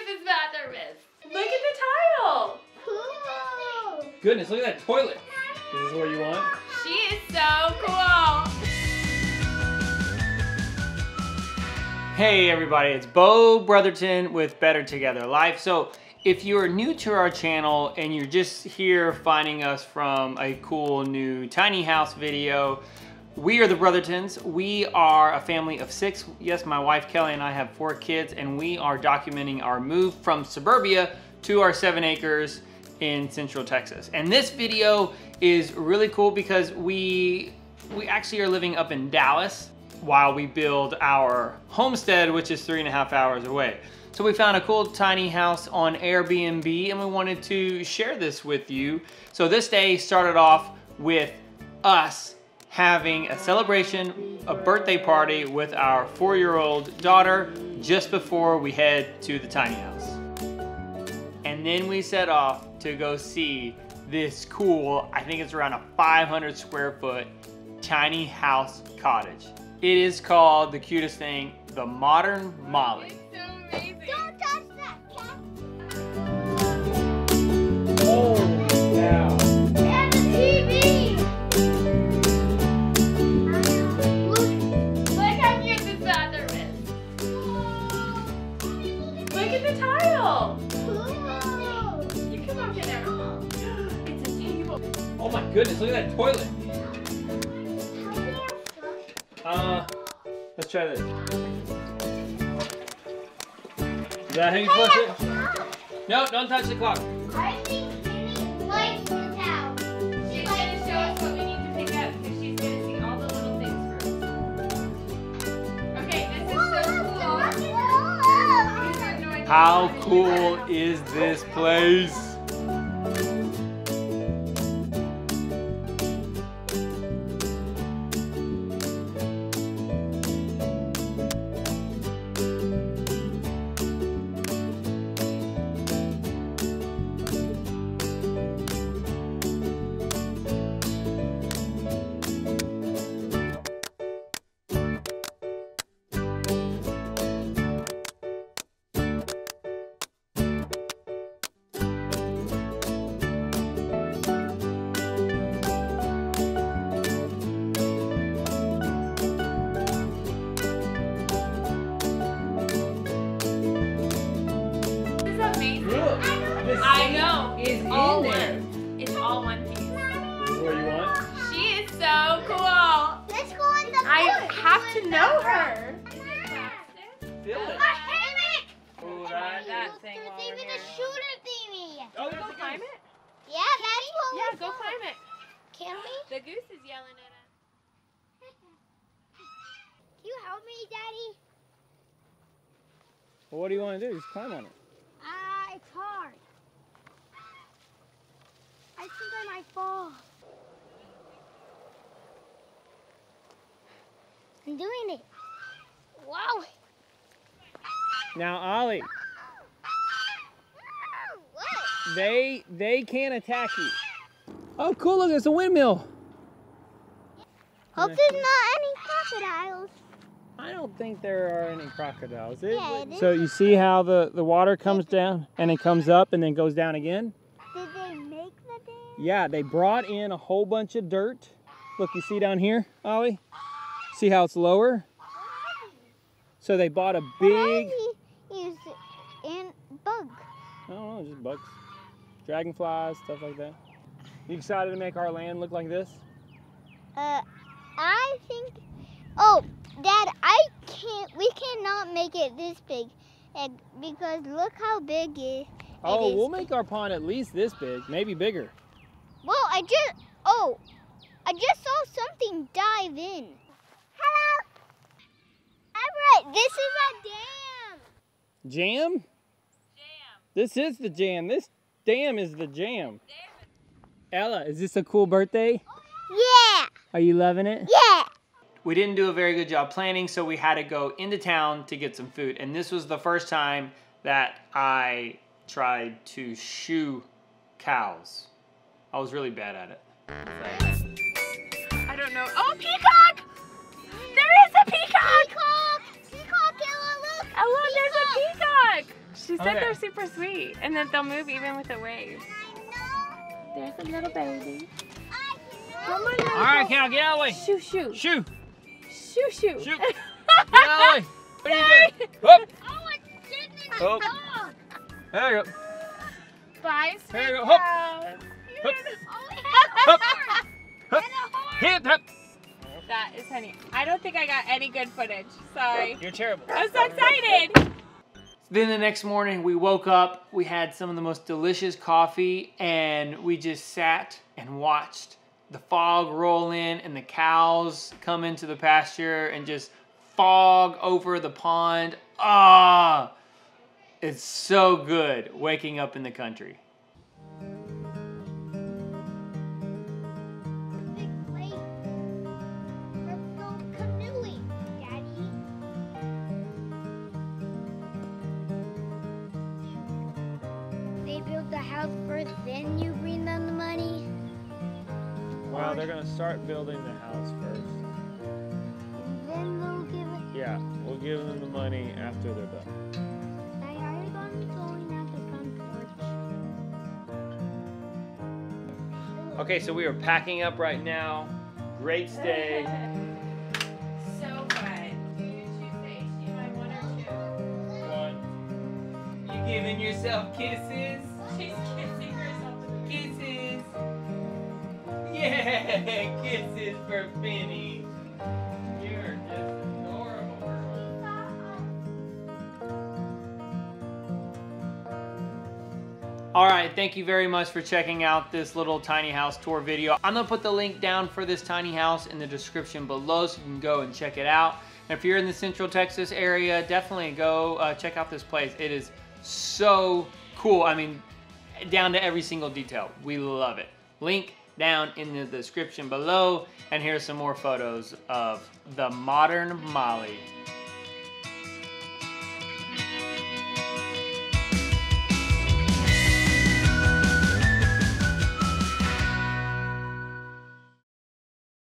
Life is Bathroomist. Look at the tile. Cool. Goodness, look at that toilet. Is this what you want? She is so cool. Hey everybody, it's Bo Brotherton with Better Together Life. So if you're new to our channel and you're just here finding us from a cool new tiny house video, we are the Brothertons. We are a family of 6. Yes, my wife Kelly and I have 4 kids, and we are documenting our move from suburbia to our 7 acres in Central Texas. And this video is really cool because we actually are living up in Dallas while we build our homestead, which is 3.5 hours away. So we found a cool tiny house on Airbnb and we wanted to share this with you. So this day started off with us having a celebration, a birthday party with our 4-year-old daughter just before we head to the tiny house. And then we set off to go see this cool, I think it's around a 500 square foot tiny house cottage. It is called the cutest thing, the Modern Molly. Don't touch that, cat. Oh, yeah. And the TV. Look how cute this bathroom is. Look at the tile. Cool. You come over there, Mom. It's a table. Oh my goodness, look at that toilet. Let's try this. Is that how you flush it? No, don't touch the clock. I think Minnie likes the towel. She's going to show us what we need to pick up because she's going to see all the little things first. Okay, this is so cool. How cool is this place? I know. It's all one piece. This is what you want? She is so cool. Let's go in the pool. I have to know her. Is it plastic? Feel it. Oh, that thing. There's even a shooter thingy. Oh, go climb it? Yeah, that's what we go climb it. Can we? The goose is yelling at us. Can you help me, Daddy? Well, what do you want to do? Just climb on it. It's hard. I think I might fall. I'm doing it. Wow. Now, Ollie. What? They can't attack you. Oh, cool, look, it's a windmill. Hope there's not any crocodiles. I don't think there are any crocodiles. Yeah, so you see how the water comes down and it comes up and then goes down again? Did they make the dam? Yeah, they brought in a whole bunch of dirt. Look, you see down here, Ollie? See how it's lower? So they bought a big... Why did he use it in bugs? I don't know, just bugs. Dragonflies, stuff like that. You excited to make our land look like this? I think... Oh! Dad, we cannot make it this big because look how big it is. Oh, we'll make our pond at least this big, maybe bigger. Well, I just saw something dive in. Hello. All right, this is a dam. Jam? Jam. This is the jam. This dam is the jam. Ella, is this a cool birthday? Yeah. Are you loving it? Yeah. We didn't do a very good job planning, so we had to go into town to get some food. And this was the first time that I tried to shoe cows. I was really bad at it. I don't know. Oh, peacock! There is a peacock! Peacock! Peacock, Ella, look! Ella, there's a peacock! She said they're super sweet and that they'll move even with the waves. There's a little baby. Alright, Cal, get out of the way. Shoo, shoo. Shoo. Shoo, shoo. Shoo. Get out of the way. What are you doing? Oh, it's sitting in the dog. There you go. Bye, there you go. Hop. Hop. Hop. Hop. Hip, hop. That is funny. I don't think I got any good footage. Sorry. You're terrible. I'm so excited. Then the next morning we woke up, we had some of the most delicious coffee, and we just sat and watched the fog roll in and the cows come into the pasture and just fog over the pond. Ah, it's so good waking up in the country. Well, they're gonna start building the house first. And then we'll give it. Yeah, we'll give them the money after they're done. I already got them going out the front porch. Okay, so we are packing up right now. Great stay. So fun. Do you choose H? You have one or two? One. You giving yourself kisses? She's kissing herself with kisses. Yeah, kisses for Finny. You're just adorable, girl. All right, thank you very much for checking out this little tiny house tour video. I'm gonna put the link down for this tiny house in the description below so you can go and check it out. And if you're in the Central Texas area, definitely go check out this place. It is so cool. I mean, down to every single detail. We love it. Link down in the description below, and here's some more photos of the Modern Molly.